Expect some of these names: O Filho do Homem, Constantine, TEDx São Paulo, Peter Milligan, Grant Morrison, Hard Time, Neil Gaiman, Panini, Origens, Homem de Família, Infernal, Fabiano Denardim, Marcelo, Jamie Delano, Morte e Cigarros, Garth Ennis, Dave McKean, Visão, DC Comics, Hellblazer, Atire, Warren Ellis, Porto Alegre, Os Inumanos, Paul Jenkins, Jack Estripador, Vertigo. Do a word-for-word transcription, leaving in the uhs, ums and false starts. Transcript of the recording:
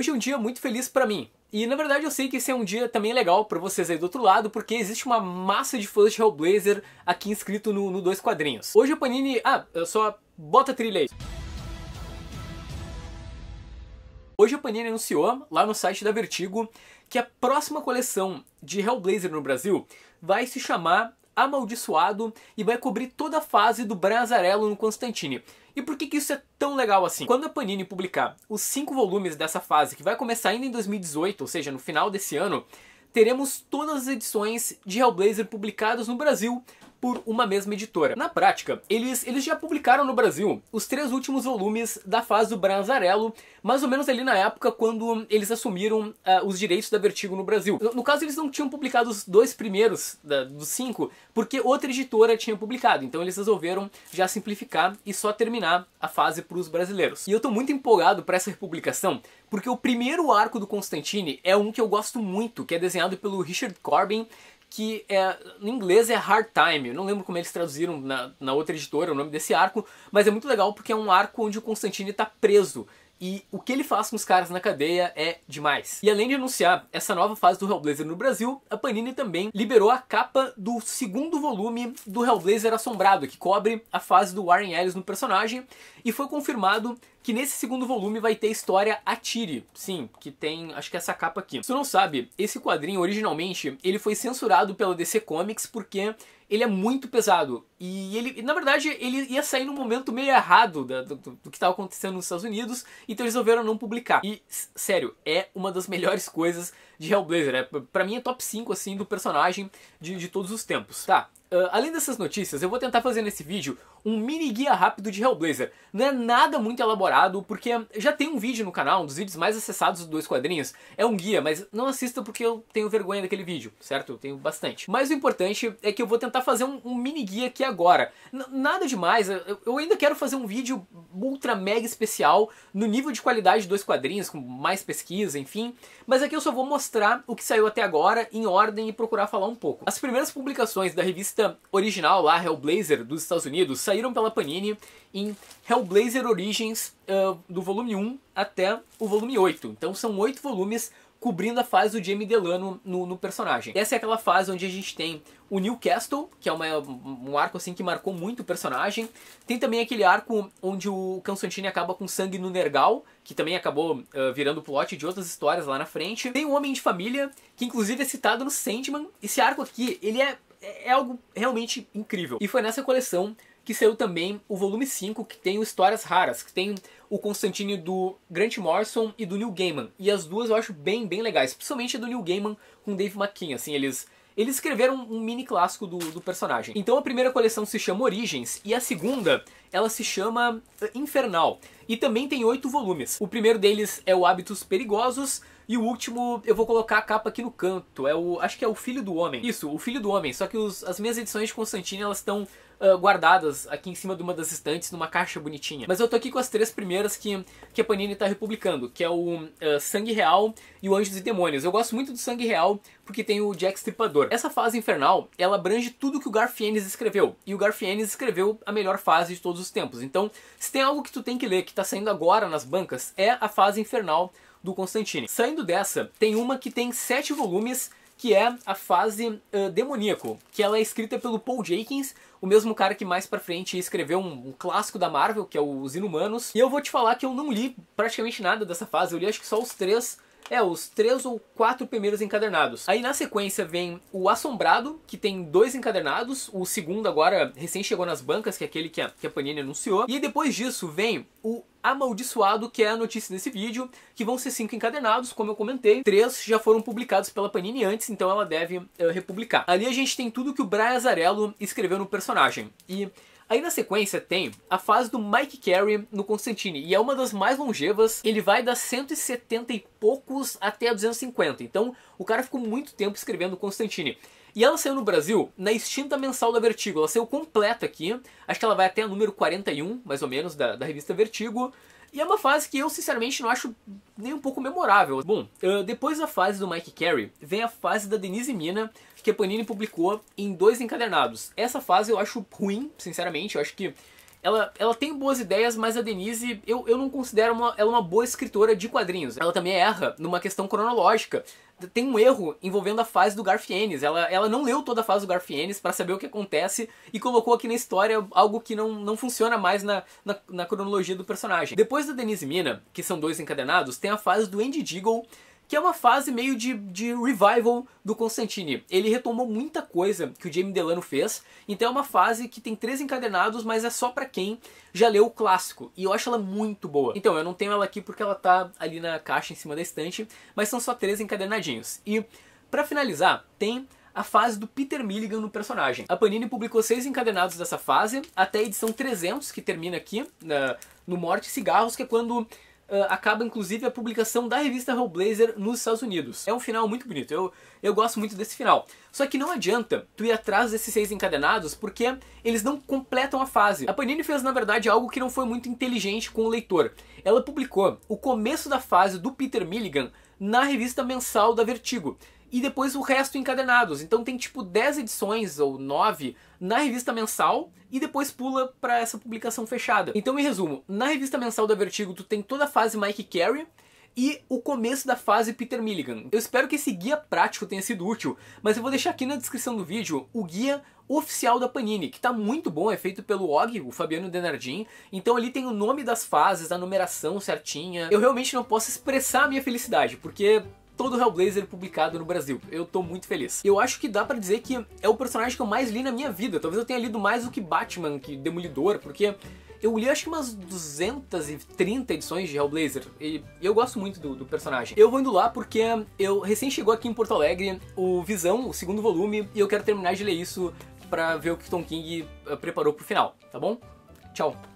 hoje é um dia muito feliz pra mim. E na verdade eu sei que esse é um dia também legal pra vocês aí do outro lado, porque existe uma massa de fãs de Hellblazer aqui inscrito no, no Dois Quadrinhos. Hoje a Panini... Ah, eu só... Bota a trilha aí. Hoje a Panini anunciou, lá no site da Vertigo, que a próxima coleção de Hellblazer no Brasil vai se chamar Amaldiçoado e vai cobrir toda a fase do Brian Azzarello no Constantine. E por que que isso é tão legal assim? Quando a Panini publicar os cinco volumes dessa fase, que vai começar ainda em dois mil e dezoito, ou seja, no final desse ano, teremos todas as edições de Hellblazer publicadas no Brasil por uma mesma editora. Na prática, eles, eles já publicaram no Brasil os três últimos volumes da fase do Brian Azzarello, mais ou menos ali na época quando eles assumiram uh, os direitos da Vertigo no Brasil. No, no caso, eles não tinham publicado os dois primeiros da, dos cinco, porque outra editora tinha publicado, então eles resolveram já simplificar e só terminar a fase para os brasileiros. E eu tô muito empolgado para essa republicação, porque o primeiro arco do Constantine é um que eu gosto muito, que é desenhado pelo Richard Corbin, que é, no inglês é Hard Time. Eu não lembro como eles traduziram na, na outra editora o nome desse arco, mas é muito legal porque é um arco onde o Constantine tá preso. E o que ele faz com os caras na cadeia é demais. E além de anunciar essa nova fase do Hellblazer no Brasil, a Panini também liberou a capa do segundo volume do Hellblazer Assombrado, que cobre a fase do Warren Ellis no personagem, e foi confirmado que nesse segundo volume vai ter a história Atire, sim, que tem, acho que é essa capa aqui. Se tu não sabe, esse quadrinho originalmente ele foi censurado pela D C Comics porque ele é muito pesado e ele, na verdade, ele ia sair num momento meio errado da, do, do que estava acontecendo nos Estados Unidos, então eles resolveram não publicar. E, sério, é uma das melhores coisas de Hellblazer, é, pra mim é top cinco, assim, do personagem de, de todos os tempos. Tá. Uh, além dessas notícias, eu vou tentar fazer nesse vídeo um mini guia rápido de Hellblazer. Não é nada muito elaborado, porque já tem um vídeo no canal, um dos vídeos mais acessados dos Dois Quadrinhos. É um guia, mas não assista porque eu tenho vergonha daquele vídeo, certo? Eu tenho bastante. Mas o importante é que eu vou tentar fazer um, um mini guia aqui agora. N- nada demais, eu, eu ainda quero fazer um vídeo ultra mega especial, no nível de qualidade de Dois Quadrinhos, com mais pesquisa, enfim. Mas aqui eu só vou mostrar o que saiu até agora, em ordem, e procurar falar um pouco. As primeiras publicações da revista original lá, Hellblazer, dos Estados Unidos, saíram pela Panini em Hellblazer Origens, uh, do volume um até o volume oito. Então são oito volumes cobrindo a fase do Jamie Delano no, no personagem. Essa é aquela fase onde a gente tem o New Castle, que é uma, um arco assim que marcou muito o personagem. Tem também aquele arco onde o Constantine acaba com sangue no Nergal, que também acabou uh, virando plot de outras histórias lá na frente. Tem o Homem de Família, que inclusive é citado no Sandman. Esse arco aqui, ele é É algo realmente incrível. E foi nessa coleção que saiu também o volume cinco, que tem o Histórias Raras, que tem o Constantine do Grant Morrison e do Neil Gaiman. E as duas eu acho bem, bem legais, principalmente a do Neil Gaiman com Dave McKean, assim, eles... Eles escreveram um mini clássico do, do personagem. Então a primeira coleção se chama Origens e a segunda, ela se chama Infernal. E também tem oito volumes. O primeiro deles é o Hábitos Perigosos e o último, eu vou colocar a capa aqui no canto, é o, acho que é O Filho do Homem. Isso, O Filho do Homem, só que os, as minhas edições de Constantine, elas estão uh, guardadas aqui em cima de uma das estantes, numa caixa bonitinha. Mas eu tô aqui com as três primeiras que, que a Panini tá republicando, que é o uh, Sangue Real e o Anjos e Demônios. Eu gosto muito do Sangue Real, porque tem o Jack Estripador. Essa fase infernal, ela abrange tudo que o Garth Ennis escreveu. E o Garth Ennis escreveu a melhor fase de todos os tempos. Então, se tem algo que tu tem que ler, que tá saindo agora nas bancas, é a fase infernal do Constantine. Saindo dessa, tem uma que tem sete volumes, que é a fase uh, Demoníaco, que ela é escrita pelo Paul Jenkins, o mesmo cara que mais pra frente escreveu um, um clássico da Marvel, que é Os Inumanos. E eu vou te falar que eu não li praticamente nada dessa fase, eu li acho que só os três... É, os três ou quatro primeiros encadernados. Aí na sequência vem o Assombrado, que tem dois encadernados. O segundo agora recém chegou nas bancas, que é aquele que a, que a Panini anunciou. E depois disso vem o Amaldiçoado, que é a notícia desse vídeo, que vão ser cinco encadernados, como eu comentei. Três já foram publicados pela Panini antes, então ela deve uh, republicar. Ali a gente tem tudo que o Brian Azzarello escreveu no personagem. E... aí na sequência tem a fase do Mike Carey no Constantine, e é uma das mais longevas, ele vai das cento e setenta e poucos até duzentos e cinquenta, então o cara ficou muito tempo escrevendo Constantine. E ela saiu no Brasil na extinta mensal da Vertigo, ela saiu completa aqui, acho que ela vai até a número quarenta e um, mais ou menos, da, da revista Vertigo. E é uma fase que eu, sinceramente, não acho nem um pouco memorável. Bom, uh, depois da fase do Mike Carey, vem a fase da Denise Mina, que a Panini publicou em dois encadernados. Essa fase eu acho ruim, sinceramente. Eu acho que ela, ela tem boas ideias, mas a Denise, eu, eu não considero uma, ela uma boa escritora de quadrinhos. Ela também erra numa questão cronológica. Tem um erro envolvendo a fase do Garth Ennis. Ela, ela não leu toda a fase do Garth Ennis pra saber o que acontece e colocou aqui na história algo que não, não funciona mais na, na, na cronologia do personagem. Depois da Denise Mina, que são dois encadenados, tem a fase do Andy Diggle, que é uma fase meio de, de revival do Constantine. Ele retomou muita coisa que o Jamie Delano fez, então é uma fase que tem três encadenados, mas é só pra quem já leu o clássico, e eu acho ela muito boa. Então, eu não tenho ela aqui porque ela tá ali na caixa em cima da estante, mas são só três encadenadinhos. E, pra finalizar, tem a fase do Peter Milligan no personagem. A Panini publicou seis encadenados dessa fase, até a edição trezentos, que termina aqui, na, no Morte e Cigarros, que é quando... Uh, acaba inclusive a publicação da revista Hellblazer nos Estados Unidos. É um final muito bonito, eu, eu gosto muito desse final. Só que não adianta tu ir atrás desses seis encadenados porque eles não completam a fase. A Panini fez, na verdade, algo que não foi muito inteligente com o leitor. Ela publicou o começo da fase do Peter Milligan na revista mensal da Vertigo. E depois o resto encadenados. Então tem tipo dez edições ou nove na revista mensal e depois pula pra essa publicação fechada. Então, em resumo, na revista mensal da Vertigo tu tem toda a fase Mike Carey e o começo da fase Peter Milligan. Eu espero que esse guia prático tenha sido útil, mas eu vou deixar aqui na descrição do vídeo o guia oficial da Panini, que tá muito bom, é feito pelo Og, o Fabiano Denardim, então ali tem o nome das fases, a numeração certinha. Eu realmente não posso expressar a minha felicidade, porque... todo Hellblazer publicado no Brasil. Eu tô muito feliz. Eu acho que dá pra dizer que é o personagem que eu mais li na minha vida. Talvez eu tenha lido mais do que Batman, que Demolidor, porque eu li acho que umas duzentas e trinta edições de Hellblazer e eu gosto muito do, do personagem. Eu vou indo lá porque eu recém chegou aqui em Porto Alegre o Visão, o segundo volume, e eu quero terminar de ler isso pra ver o que Tom King preparou pro final, tá bom? Tchau!